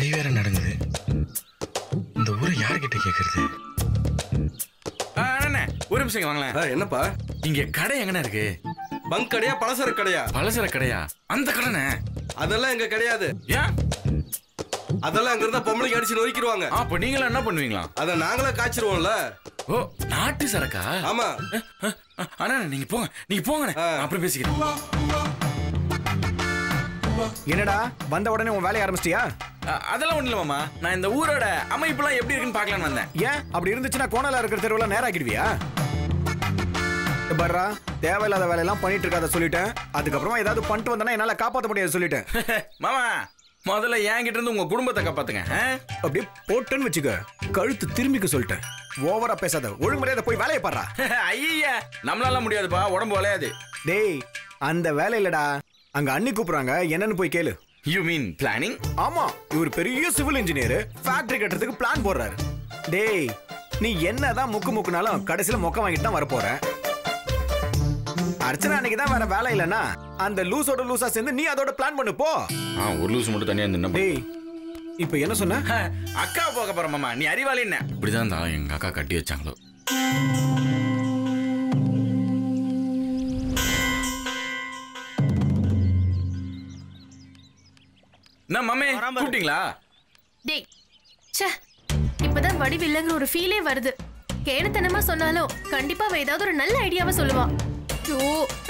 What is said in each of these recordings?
கை வேற நடங்குது. இந்த ஊரை யாருக்கிட்ட கேட்கறது? ஒரு நிமிஷம் வாங்களேன். என்னப்பா இங்க கடை எங்கண்ணா இருக்கு? பங்க் கடையா பலசர கடையா? பலசர கடையா? அந்த கடை அதெல்லாம் எங்க கிடையாது. ஏன்? அதெல்லாம் அங்க இருந்தா பொம்பளைக்கு அடிச்சு நொறுக்கிடுவாங்க. அப்ப நீங்களா என்ன பண்ணுவீங்களா? அத நாங்களே காய்ச்சிருவோம்ல. ஓ, நாட்டு சரக்கா? ஆமா. அண்ணா நீங்க போங்க, நீங்க போங்க, அப்புறம் பேசிக்கிறேன். என்னடா வந்த உடனே உன் வேலையை ஆரம்பிச்சிட்டியா? அதெல்லாம் ஒண்ணு இல்ல மாமா, நான் இந்த ஊரோட அமைப்புலாம் எப்படி இருக்குன்னு பார்க்கலான்னு வந்தேன். ஏன் அப்படி இருந்துச்சுன்னா கோணலா இருக்கிற தெருவெல்லாம் நேராக்கிடுவியா? பர்ரா, தேவையில்லாத வேலையெல்லாம் பண்ணிட்டு இருக்காத சொல்லிட்டேன். அதுக்கப்புறமா ஏதாவது பண்ணிட்டு வந்தேன்னா என்னால காப்பாற்ற முடியாது சொல்லிட்டேன். மாமா முதல்ல என்கிட்ட இருந்து உங்க குடும்பத்தை காப்பாத்துங்க. அப்படியே போட்டுன்னு வச்சுக்க, கழுத்து திரும்பிக்க சொல்லிட்டேன். ஓவரா பேசாத, ஒழுங்குமுறையாத போய் வேலையை பாடுறா. ஐயா நம்மளால முடியாதுப்பா, உடம்பு வளையாது. டேய் அந்த வேலை இல்லடா, அங்க அண்ணி கூப்பிடுறாங்க, என்னன்னு போய் கேளு. You mean planning? ஆமா, இவர் பெரிய சிவில் இன்ஜினியர், ஃபேக்டரி கட்டுறதுக்கு பிளான் போடுறாரு. டேய் நீ என்னதான் முக்கு முக்குனாலும் கடைசியில மொக்க வாங்கிட்டு தான் வரப்போற. அர்ச்சனா அன்னைக்கு தான் வேற வேலை இல்லனா அந்த லூஸோட லூசா சேர்ந்து நீ அதோட பிளான் பண்ணு போ. ஒரு லூஸ் மட்டும் தனியா இருந்தேன். டேய் இப்போ என்ன சொன்ன? அக்கா போக போற மாமா, நீ அறிவாளி என்ன? இப்படிதான் தான் எங்க அக்கா கட்டி வச்சாங்களோ. நான் மாமே கூப்பிட்டீங்களா? டேய் ச்சே, இப்பதான் வடிவில்லைங்கிற ஒரு ஃபீலே வருது. கேடுத்தனமா சொன்னாலும் கண்டிப்பா ஏதாவது ஒரு நல்ல ஐடியாவை சொல்லுவான்.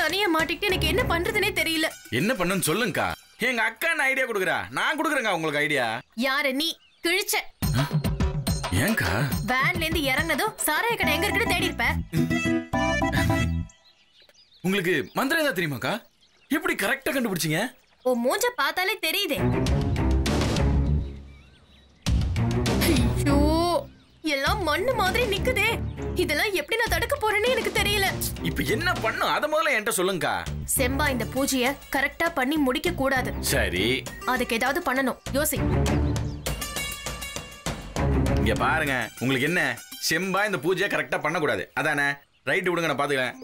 தனியா மாட்டிட்டு எனக்கு என்ன பண்றதுனே தெரியல. என்ன பண்ணு சொல்லுங்கக்கா. எங்க அக்கா ஐடியா குடுக்குறா, நான் குடுக்குறேங்க உங்களுக்கு ஐடியா. யாரு நீ கிழிச்ச? ஏங்கா வேன்ல இருந்து இறங்குனதும் சாராய கடை எங்க இருக்குன்னு தேடி இருப்ப. உங்களுக்கு மந்திரம் ஏதாவது தெரியுமாக்கா? எப்படி கரெக்டா கண்டுபிடிச்சீங்க? ஓ மூஞ்ச பார்த்தாலே தெரியுதே. ஐயோ எல்லாம் மண்ணு மாதிரி நிக்குதே, இதெல்லாம் எப்படி நான் தடுக்க போறேன்னு எனக்கு தெரியல. இப்போ என்ன பண்ணனும் அத முதல்ல என்கிட்ட சொல்லுங்கக்கா. செம்பா இந்த பூஜைய கரெக்ட்டா பண்ணி முடிக்க கூடாது. சரி அதுக்கு ஏதாவது பண்ணனும், யோசி. இங்க பாருங்க, உங்களுக்கு என்ன செம்பா இந்த பூஜைய கரெக்ட்டா பண்ண கூடாது அதானே? ரைட் விடுங்க, நான் பாத்துக்கிறேன்.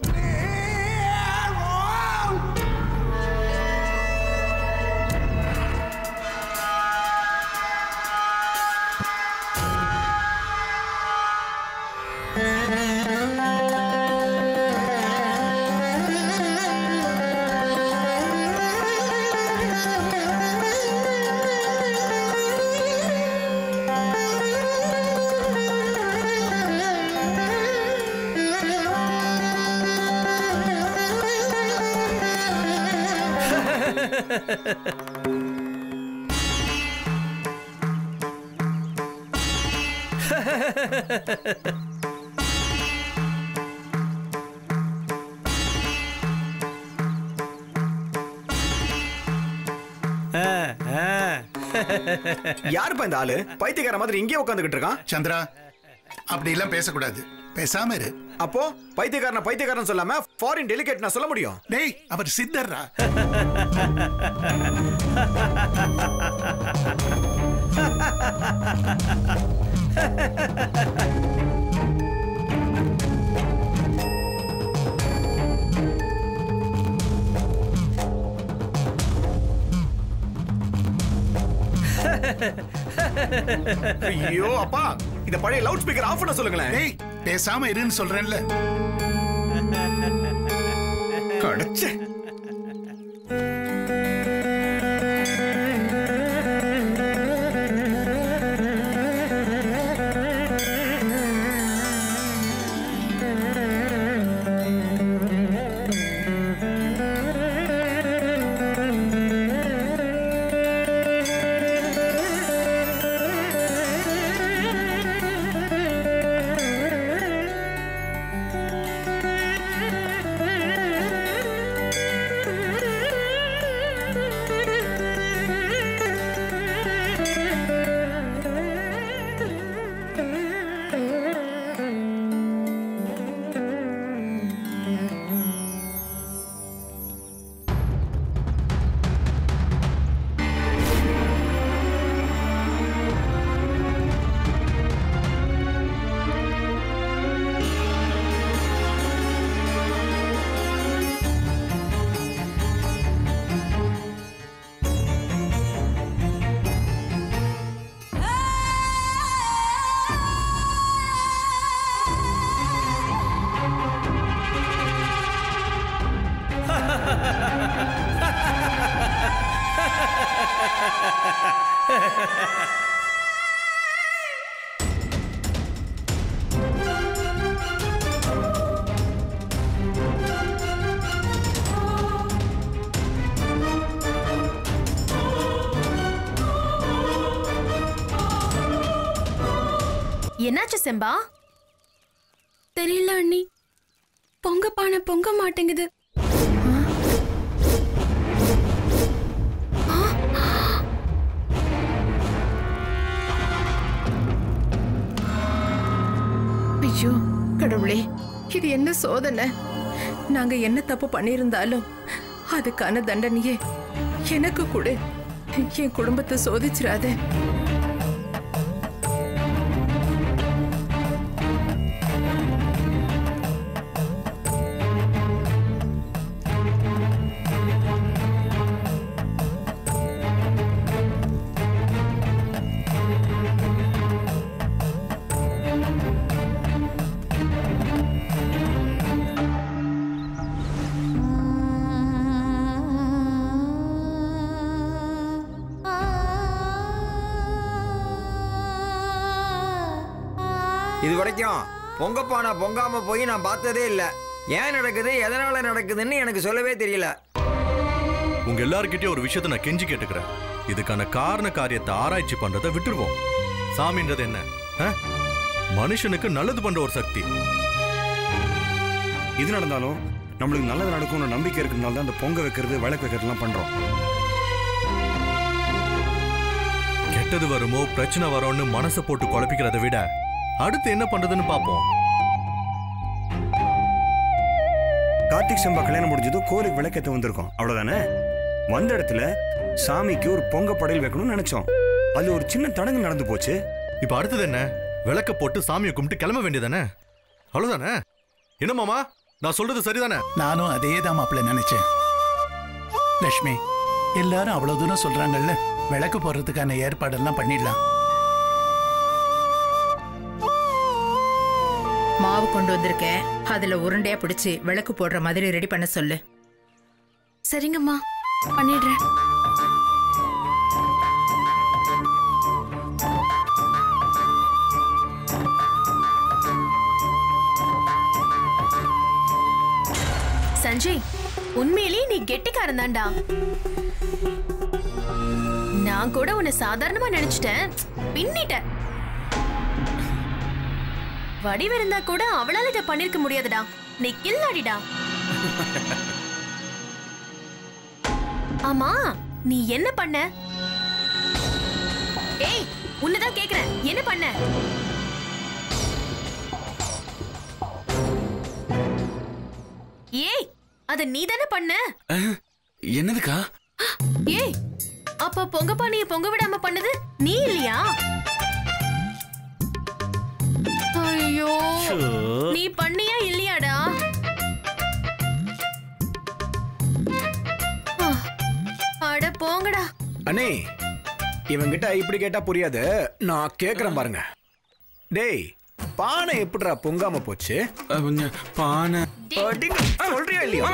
யாருப்பா இந்த ஆளு? பைத்தியக்கார மாதிரி இங்கே உட்காந்துக்கிட்டு இருக்கான். சந்திரா அப்படி எல்லாம் பேசக்கூடாது, பேசாம இரு. அப்போ பைத்தியக்காரன பைத்தியக்காரன் சொல்லாம ஃபாரின் டெலிகேட் நான் சொல்ல முடியும்? டேய் அவர் சித்தர்ரா. ஐயோ அப்பா, இந்த பழைய லவுட் ஸ்பீக்கர் ஆஃப் பண்ண சொல்லுங்களேன். டேய் பேசாம இருன்னு சொல்றேன்ல. கடச்சே என்னாச்சு செம்பா? தெரியல அண்ணி, பொங்க பானை பொங்க மாட்டேங்குது. ஐயோ கடவுளே, இது என்ன சோதனை! நாங்க என்ன தப்பு பண்ணிருந்தாலும் அதுக்கான தண்டனையே எனக்கு கொடு, என் குடும்பத்தை சோதிச்சிடாத. இது வரைக்கும் பொங்க பானை பொங்காம போய் நான் பார்த்ததே இல்லை. ஏன் நடக்குது, எதனால நடக்குதுன்னு எனக்கு சொல்லவே தெரியல. உங்க எல்லார்கிட்டயும் ஒரு விஷயத்தை நான் கெஞ்சி கேட்டுக்கிறேன். இதுக்கான காரண காரியத்தை ஆராய்ச்சி பண்றதை விட்டுருவோம். சாமின்றது என்ன? மனுஷனுக்கு நல்லது பண்ற ஒரு சக்தி. இது நடந்தாலும் நம்மளுக்கு நல்லது நடக்கும்னு நம்பிக்கை இருக்கிறதுனால தான் அந்த பொங்க வைக்கிறது விளக்கு வைக்கிறதுலாம் பண்றோம். கெட்டது வருமோ பிரச்சனை வரும்னு மனசை போட்டு குழப்பிக்கிறத விட அடுத்து என்ன பண்றதுன்னு பாப்போம். கார்த்திக் செம்பா கல்யாணம் முடிஞ்சதும் கோயிலுக்கு விளக்கத்தை வந்திருக்கோம், அவ்வளவுதானே. வந்த இடத்துல சாமிக்கு ஒரு பொங்க படையல் வைக்கணும்னு நினைச்சோம். அது ஒரு சின்ன தடங்கு நடந்து போச்சு. இப்ப அடுத்தது என்ன? விளக்க போட்டு சாமியை கும்பிட்டு கிளம்ப வேண்டியதானே, அவ்வளவுதானே. என்ன மாமா, நான் சொல்றது சரிதானே? நானும் அதேதான் மாப்பிள்ள நினைச்சேன். லட்சுமி, எல்லாரும் அவ்வளவு தூரம் சொல்றாங்கல்ல, விளக்கு போடுறதுக்கான ஏற்பாடெல்லாம் பண்ணிடலாம். மாவு கொண்டு வந்திருக்கேன், அதுல உருண்டையா பிடிச்சு விளக்கு போடுற மாதிரி ரெடி பண்ண சொல்லு. சரிங்கம்மா, பண்ணிடுறேன். சஞ்சய், உண்மையிலே நீ கெட்டிக்காரன் தான்டா. நான் கூட உன்னை சாதாரணமா நினைச்சிட்டேன், பின்னிட்டேன். வடிவிருந்தா கூட அவளால் இதை பண்ணிருக்க முடியாதுடா, நீ கில்லாடிடா. ஆமா, நீ என்ன பண்ண? ஏய், உன்னதான் கேக்குறேன், என்ன பண்ண? ஏய், அத நீ தானே பண்ண. என்னதுக்கா? ஏய், அப்ப பொங்க பானைய பொங்க விடாம பண்ணது நீ இல்லையா? ஐயோ, நீ பண்ணியா இல்லையாடா? அட போங்கடா. அண்ணே, இவங்கிட்ட இப்படி கேட்டா புரியாது, நான் கேக்குறேன் பாருங்க. டேய், பானை எப்படிடா பொங்காம போச்சு? பானை சொல்றியா இல்லையா?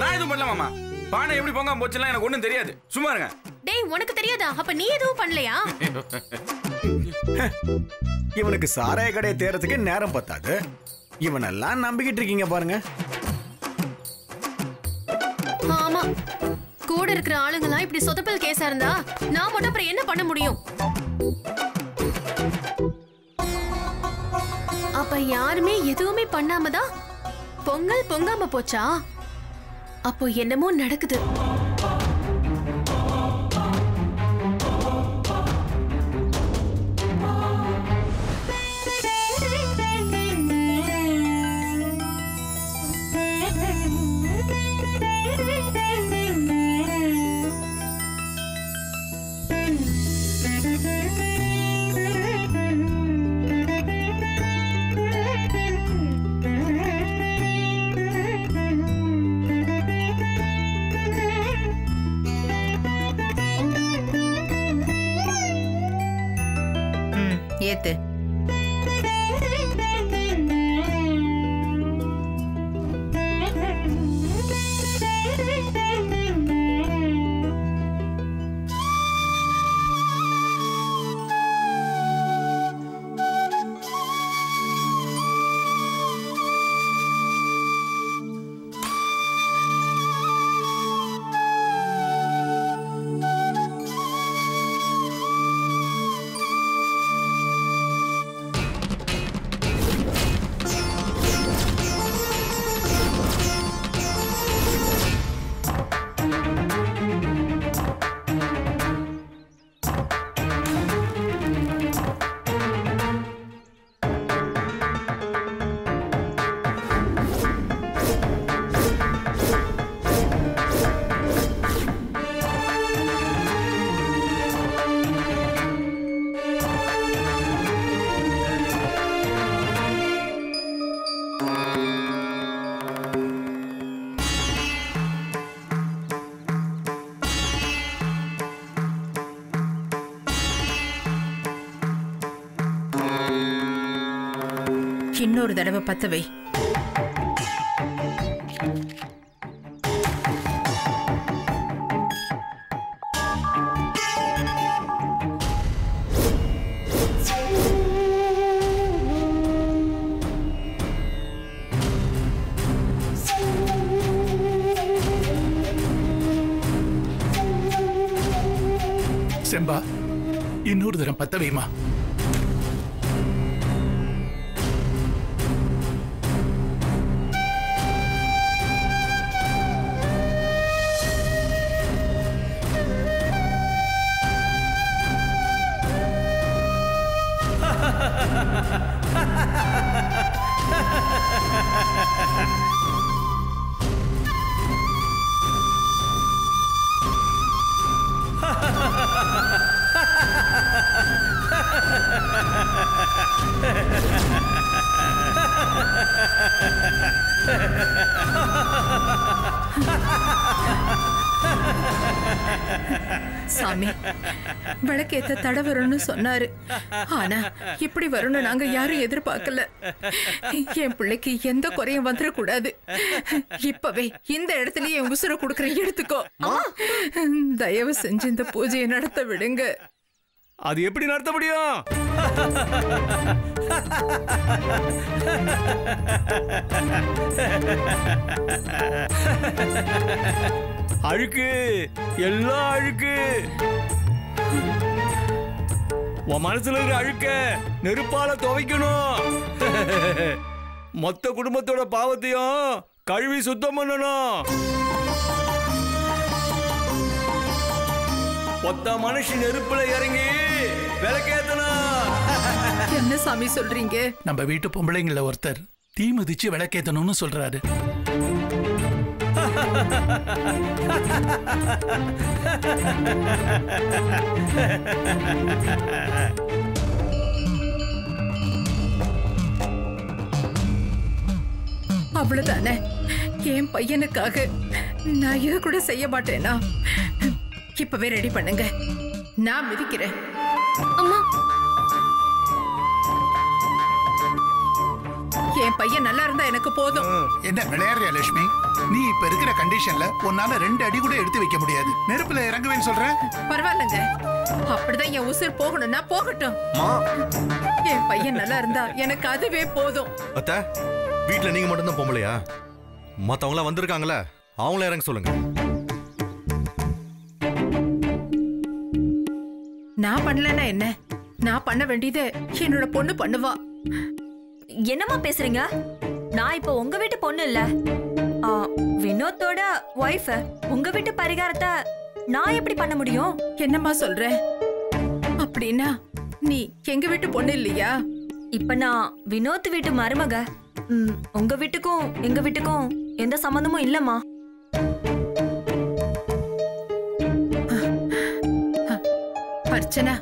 நான் எதுவும் பண்ணலாமா? பானை எப்படி பொங்காம போச்சுன்னா எனக்கு ஒண்ணும் தெரியாது, சும்மா இருங்க. டேய், உனக்கு தெரியாதா? அப்ப நீ எதுவும் பண்ணலையா? இவனுக்கு சாராய கடையை தேர்றதுக்கு நேரம் பத்தாது. இவனெல்லாம் நம்பிக்கிட்டு இருக்கீங்க பாருங்க. ஆமா, கூட இருக்கிற ஆளுங்களாம் இப்படி சொதப்பல் கேஸா இருந்தா நான் மட்டும் அப்புறம் என்ன பண்ண முடியும்? அப்ப யாருமே எதுவுமே பண்ணாமதான் பொங்கல் பொங்காம போச்சா? அப்போ என்னமோ நடக்குது. இன்னொரு தடவை பத்தவை. செம்பா, இன்னொரு தரம் பத்தவையுமா? சாமி, வழக்கேத்த தடை வரும்னு சொன்னாரு. ஆனா இப்படி வரும்னு நாங்க யாரும் எதிர்பார்க்கல. என் பிள்ளைக்கு எந்த குறையும் வந்துடக்கூடாது. இப்பவே இந்த இடத்துலயே என் உசுர குடுக்கற, எடுத்துக்கோ. தயவு செஞ்சு இந்த பூஜையை நடத்த விடுங்க. அது எப்படி நடத்த முடியும்? அழுக்கு, எல்லா அழுக்கு, உன் மனசுல இருக்கிற அழுக்க நெருப்பால துவைக்கணும். மொத்த குடும்பத்தோட பாவத்தையும் கழுவி சுத்தம் பண்ணணும். ஒத்த மனுஷன் நெருப்புல இறங்கி விளக்கேத்தனா? என்ன சாமி சொல்றீங்க? நம்ம வீட்டு பொம்பளைங்கள ஒருத்தர் தீ மிதிச்சு விளக்கேத்தணும்னு சொல்றாரு. அவ்வளவுதானே? என் பையனுக்காக நான் இதை கூட செய்ய மாட்டேனா? இப்பவே ரெடி பண்ணுங்க, நான் மிதிக்கிறேன். அம்மா, என் பையன் நல்லா இருந்தா எனக்கு போதும். என்ன விளையாடுறியா லட்சுமி? நீ இப்ப இருக்கிற கண்டிஷன்ல உன்னால 2 அடி கூட எடுத்து வைக்க முடியாது. நெருப்புல இறங்குவேன்னு சொல்ற? பரவாயில்லங்க, அப்படிதான் என் உசுர் போகணும்னா போகட்டும். என் பையன் நல்லா இருந்தா எனக்கு அதுவே போதும். அத்த, வீட்டுல நீங்க மட்டும்தான் போகலையா? மத்தவங்களா வந்திருக்காங்களா? அவங்கள இறங்க சொல்லுங்க. நான் பண்ணலன்னா என்ன? நான் பண்ண வேண்டியது என்னோட பொண்ணு பண்ணுவா. என்னமா பேசுறீங்க? நான் இப்ப உங்க வீட்டு பொண்ணு இல்ல, வினோத்தோட வைஃப். உங்க வீட்டு பரிகாரத்தை நான் எப்படி பண்ண முடியும்? என்னமா சொல்ற? அப்படின்னா நீ எங்க வீட்டு பொண்ணு இல்லையா? இப்ப நான் வினோத் வீட்டு மருமக. உங்க வீட்டுக்கும் எங்க வீட்டுக்கும் எந்த சம்பந்தமும் இல்லம்மா. அர்ச்சனா,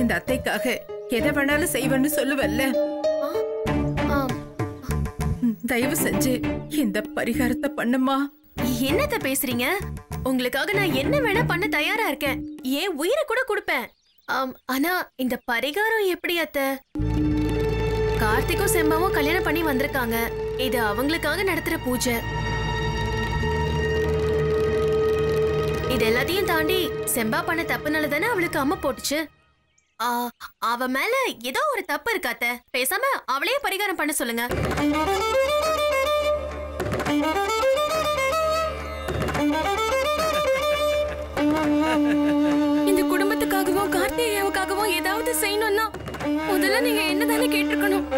இந்த அத்தைக்காக எதை வேணாலும் செய்வேன்னு சொல்லுவல்ல? தயவு செஞ்சு இந்த பரிகாரத்தை பண்ணுமா. என்னத்த பேசுறீங்க? உங்களுக்காக நான் என்ன வேணா பண்ண தயாரா இருக்கேன். ஏன் உயிரை கூட கொடுப்பேன். ஆனா இந்த பரிகாரம் எப்படி அத்தை? கார்த்திக்கும் செம்பாவும் கல்யாணம் பண்ணி வந்திருக்காங்க. இது அவங்களுக்காக நடத்துற பூஜை. இது எல்லாத்தையும் தாண்டி செம்பா பண்ண தப்புனால தானே அவளுக்கு அம்மா போட்டுச்சு. அவ மேல ஏதோ ஒரு தப்பு இருக்காத்த. பேசாம அவளையே பரிகாரம் பண்ண சொல்லுங்க. இந்த குடும்பத்துக்காகவும் கார்த்திகேயாவுக்காகவும் ஏதாவது செய்யணும்னா முதல்ல நீங்க என்னதானே கேட்டிருக்கணும்.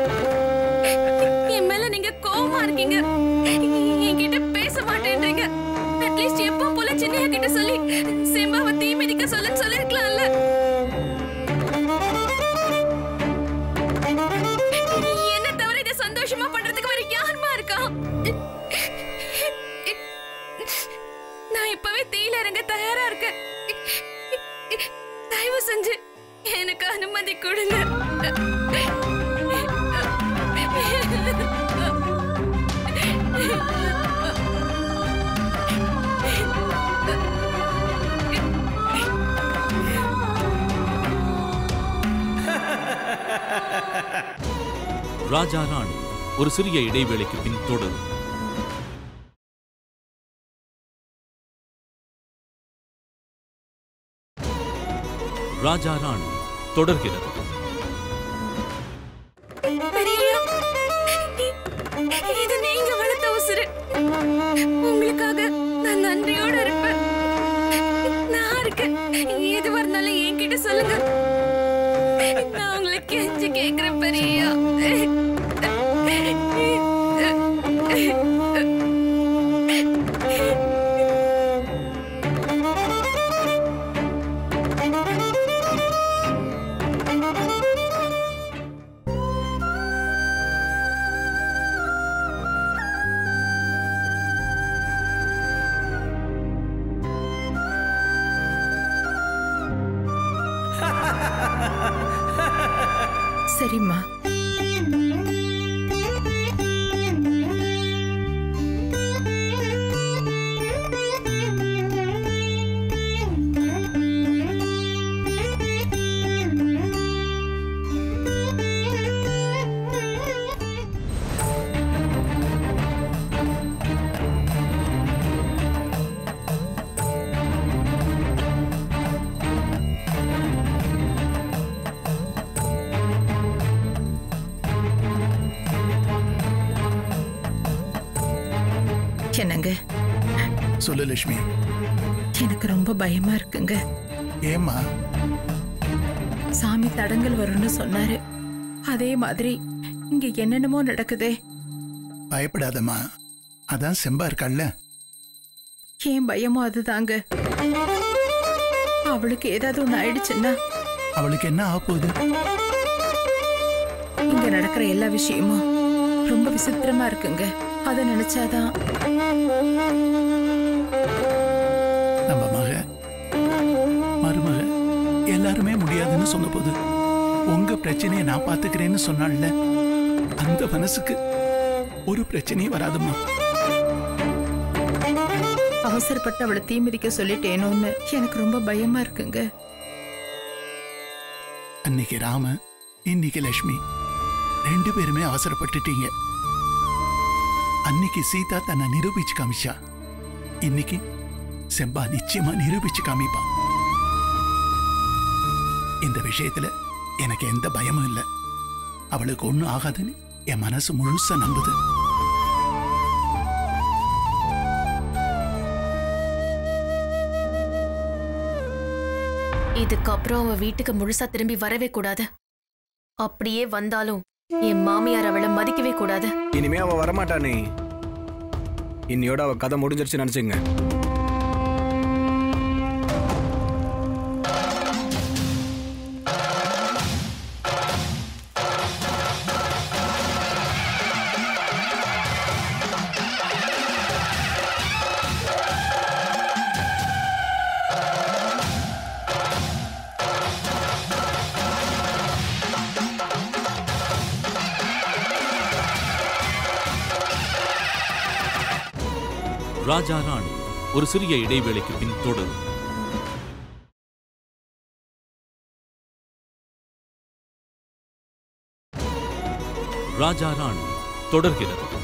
என் மேல நீங்க கோவமா இருக்கீங்க, என்கிட்ட பேச மாட்டேன்றீங்க. அட்லீஸ்ட் எப்போ போல சின்னையா கிட்ட சொல்லி செம்பாவை தீ மிதிக்க சொல்லுன்னு சொல்லிருக்கலாம்ல. என்ன தவிர இதை சந்தோஷமா பண்றதுக்கு வேற யாருமா இருக்கா? நான் இப்பவே தீயில இறங்க தயாரா இருக்கேன். தயவு செஞ்சு எனக்கு அனுமதி கொடுங்க. ராஜா ராணி ஒரு சிறிய இடைவேளைக்கு பின் தொடரும். ராஜா ராணி தொடர்கிறது. உங்களுக்காக நான் நன்றியோடு இருப்பேன். நான் இருக்கேன். எதுவா இருந்தாலும் என்கிட்ட சொல்லுங்க. நான் உங்களுக்கு கெஞ்சி கேட்கிறேன் பெரியா. சரிம்மா, என்னங்க சொல்லு லட்சுமி, எனக்கு ரொம்ப பயமா இருக்குங்க. ஏமா? சாமி தடங்கள் வரும்னு சொன்னாரு, அதே மாதிரி இங்க என்னென்னமோ நடக்குதே. பயப்படாதம்மா, அதான் செம்பா இருக்காள்ல, ஏன் பயமும் அதுதாங்க. அவளுக்கு ஏதாவது ஒண்ணு ஆயிடுச்சுன்னா அவளுக்கு என்ன ஆக போகுது? இங்க நடக்கிற எல்லா விஷயமும் ரொம்ப விசித்திரமா இருக்குங்க. அத நினைச்சாதான் நம்ம மக மருமக எல்லாருமே முடியாதுன்னு சொன்ன போது உங்க பிரச்சனையை நான் பாத்துக்கிறேன்னு சொன்னால அந்த மனசுக்கு ஒரு பிரச்சனையும் வராதுமா. அவசரப்பட்டு அவளை தீமிதிக்க சொல்லிட்டேனோன்னு எனக்கு ரொம்ப பயமா இருக்குங்க. அன்னைக்கு ராம, இன்னைக்கு லட்சுமி, ரெண்டு பேருமே அவசரப்பட்டுட்டீங்க. அன்னைக்கு சீதா தன்னை நிரூபிச்சு காமிச்சா, இன்னைக்கு செம்பா நிச்சயமா நிரூபிச்சு காமிப்பா. இந்த விஷயத்துல எனக்கு எந்த பயமும் இல்லை. அவளுக்கு ஒண்ணும் ஆகாதுன்னு என் மனசு முழுசா நம்புது. இதுக்கப்புறம் அவ வீட்டுக்கு முழுசா திரும்பி வரவே கூடாது. அப்படியே வந்தாலும் என் மாமியார் அவளை மதிக்கவே கூடாது. இனிமே அவ வரமாட்டானே. இன்னையோட அவ கதை முடிஞ்சிருச்சு நினைச்சுங்க. ராஜா ராணி ஒரு சிறிய இடைவேளைக்கு பின் தொடரும். ராஜா ராணி தொடர்கிறது.